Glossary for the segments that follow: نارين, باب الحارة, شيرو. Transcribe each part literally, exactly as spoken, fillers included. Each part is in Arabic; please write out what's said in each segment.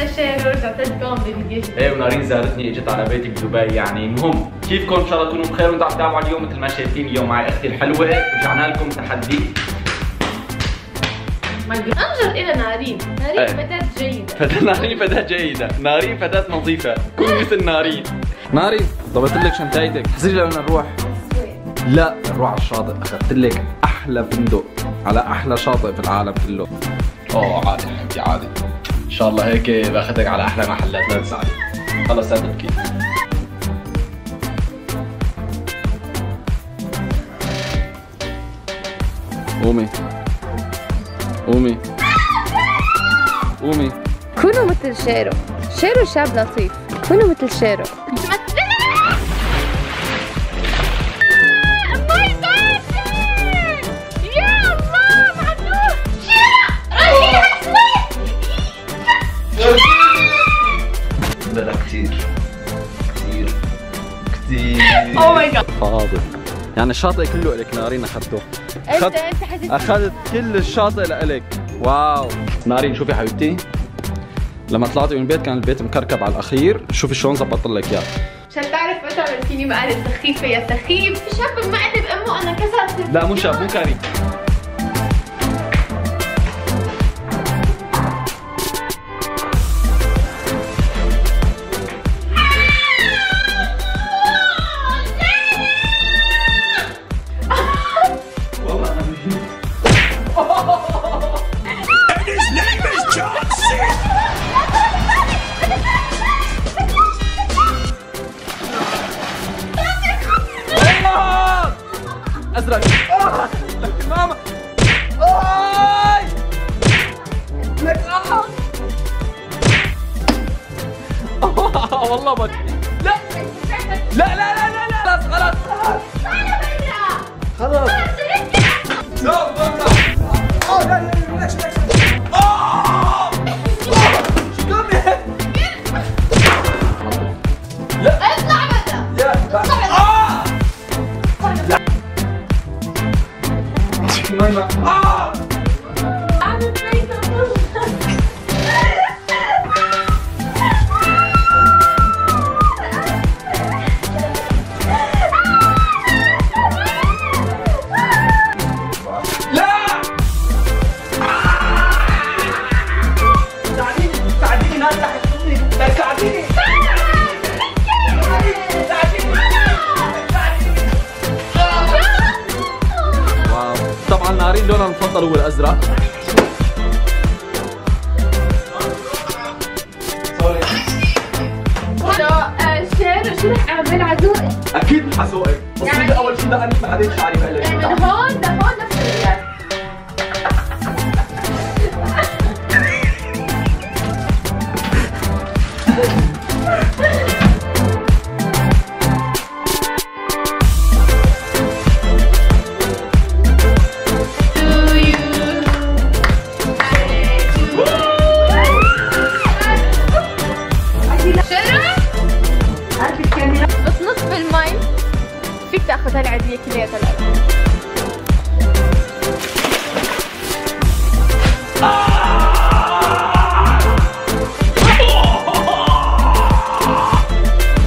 انا شيرو رجعت لكم بفيديو جديد. ايه ونارين زارتني اجت على بيتي بدبي، يعني المهم كيفكم؟ ان شاء الله تكونوا بخير وانتم عم تتابعوا اليوم مثل ما شايفين اليوم معي اختي الحلوه، رجعنا لكم تحدي. انجر الى نارين، نارين فتاة جيدة، نارين فتاة جيدة، نارين فتاة نظيفة، كوني مثل نارين. نارين ضبطت لك شنطتك، احزري لوين نروح؟ لا نروح على الشاطئ، اخذت لك احلى فندق على احلى شاطئ في العالم كله. اوه عادي حبيبتي عادي، ان شاء الله هيك باخذك على احلى محلات، لا تزعلي. خلص لا تبكي. قومي قومي قومي. كونوا مثل شيرو، شيرو شاب لطيف، كونوا مثل شيرو. كثير كثير كثير اوه ماي جاد. حاضر يعني الشاطئ كله لك نارين، اخذته انت انت حسيت اخذت كل الشاطئ لك. واو نارين شوفي حبيبتي، لما طلعتي من البيت كان البيت مكركب على الاخير، شوفي شلون ظبطت لك اياه. مشان تعرف مثلا فيني ما قالت سخيفه يا سخيف، شاب ما قلب امه انا كسرت. لا مو شاب مو كريم. ازرق لك ماما اي لك احد. والله بك. لا لا لا لا لا خلاص خلاص خلاص ماما. آه. أنا خايفة والله. لا. ساعديني ساعديني ناس تحت أمي، ساعديني. نارين لونها المفضل هو الازرق. سوري. شيرو شو رح اعمل على ذوقي؟ اكيد مش على ذوقك، بس اول شيء بدقني بعدين شعري بقلب. من هون لهون نفس الرجال. فيك تاخذها العادية كلياتها الأرض.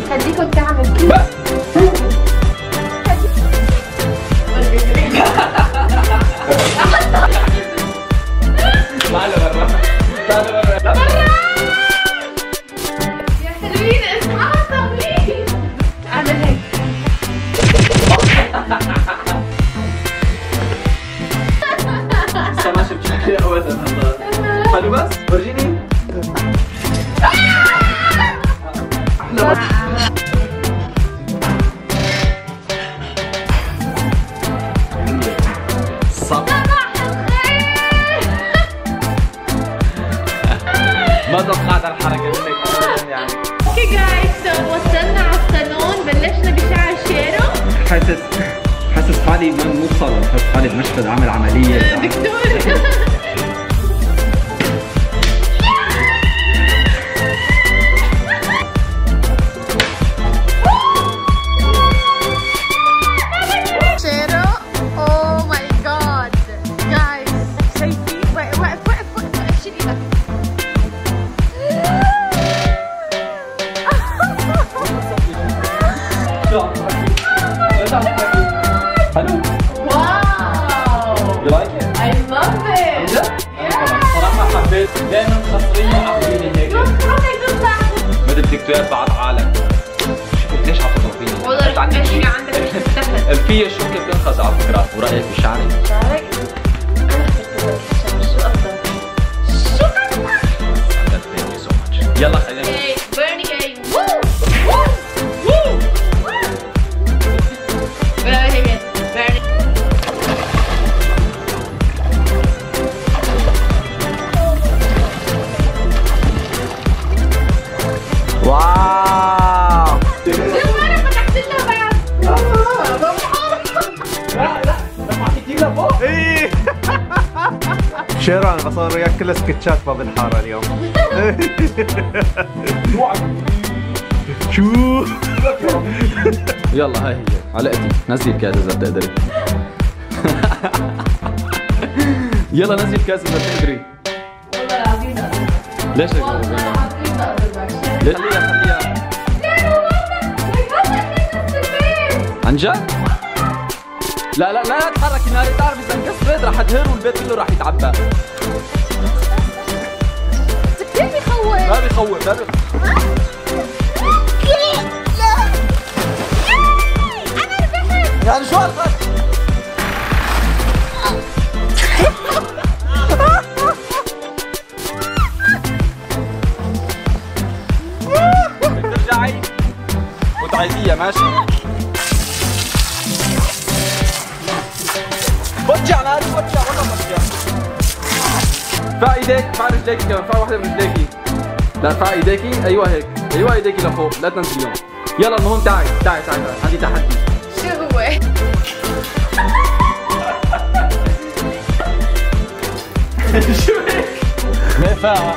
خليكم تعمل كل تعالوا برا تعالوا برا برا يا حلوين اصحاب صغيرين. اعمل هيك لسه ما شفت شكلي ابدا والله. حلو بس ورجيني احلى بس. صباح الخير. ما توقعت الحركه منك ابدا يعني. اوكي جايز وصلنا على الصالون، بلشنا بشعر شيرو. حاسس حاسس حالي مو بصالون، حاسس حالي بمشهد عامل عملية دكتور. شيرو اوه ماي جاد جايز شايفين؟ وقف وقف وقف وقف شيل ايدك. You like it? I love it! You love it? صراحة حبيت دائما خسرين وعقلين هيك بدك تكتب بعض عالم شوف قديش عم تضربيني والله عندك شيء عندك الفية شو كيف بنخز على فكرة ورأيك بشعرك شعرك؟ أنا اخترت شو أفضل شو أفضل؟ يلا خلينا شيرو انا بصور وياك كلها سكتشات باب الحارة اليوم. شو يلا هاي هي علقتي نزلي الكاس اذا بتقدري. يلا نزلي الكاس اذا بتقدري. والله العظيم ليش هيك؟ والله العظيم ليش؟ خليها خليها. ليه والله عن جد؟ لا لا لا تحركي ناري بتعرفي اذا انكسرت رح تهر والبيت كله رح يتعبى. كثير بخوف ما بخوف ما بخوف انا ربحت يعني شو ربحت؟ بدك ترجعي وتعيديها ماشي؟ برجع ناري برجع والله برجع ارفع ايديك ارفع رجليكي كمان ارفع واحدة من رجليكي لا ارفع ايديكي ايوه هيك ايوه ايديكي لفوق لا تنسيهم يلا المهم تعي تعي تعي عندي تحدي شو هو؟ شو هيك؟ ما فاهمة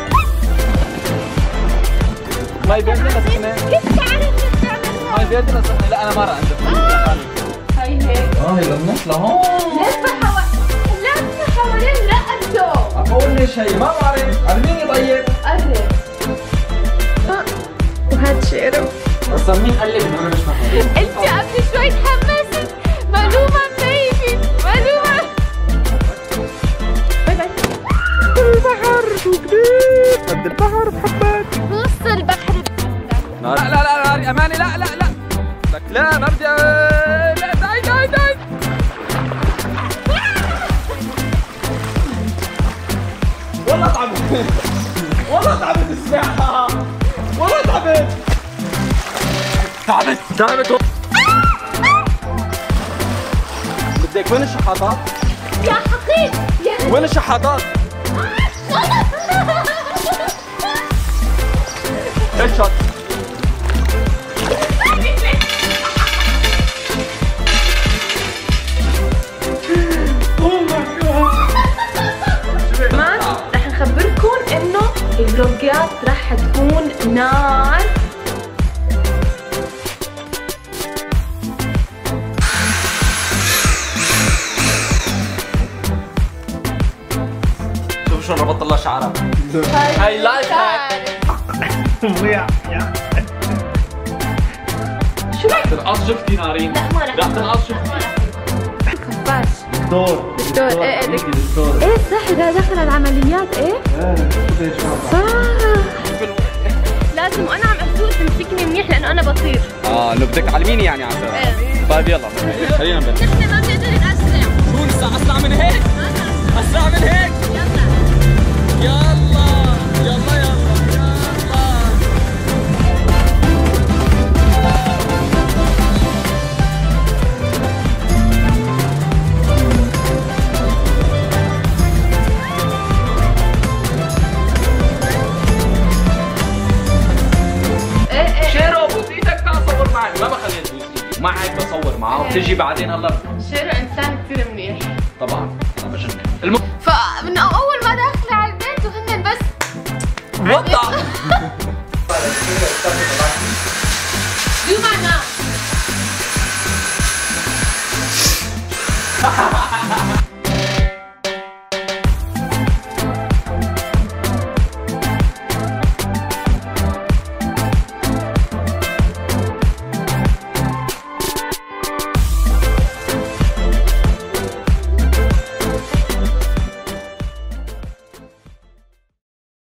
ماي بيدي لسخنة كيف تعرف شو بتعمل؟ ماي بيدي لسخنة لا انا ما رقدت هي هيك اه يلا بنوصل لهون ليش هي ما بعرف علميني طيب قرب اه وهاد شيرو اصلا مين قال لك انه مش محل انت قبل شوي تحمست معلومه منيفه معلومه باي باي البحر شو كبير قد البحر بحبك نص البحر بحبك لا لا لا ناري اماني لا لا لا لك لا ما بدي لا داي داي داي والله تعبت والله تعبت الساعة والله تعبت تعبت تعبت بدك وين الشحاطات؟ يا حقير يا وين الشحاطات؟ هيد شوت الفلوجات رح تكون نار شوف شلون ربط الله شعرها هاي لايف هاك ضيع شو رايك؟ تنقص شفتي نارين رح تنقص شفتي خفاش دكتور دكتور ايه ايه دكتور ايه صح ده دخل العمليات ايه؟ ايه صح لازم وانا عم اسوق تمسكني منيح لانه انا بطير اه انه بدك تعلميني يعني على فكره ايه طيب يلا خلينا نبلش نحن ما بنقدر نأسرع شو لسه اسرع من هيك؟ اسرع من هيك؟ يلا يلا يلا يلا ما عاد بصور معاه بتجي بعدين الله شيرو انسان كثير منيح طبعا انا بجنن الم... فمن اول ما داخله على البيت وهن بس وطع شو معناه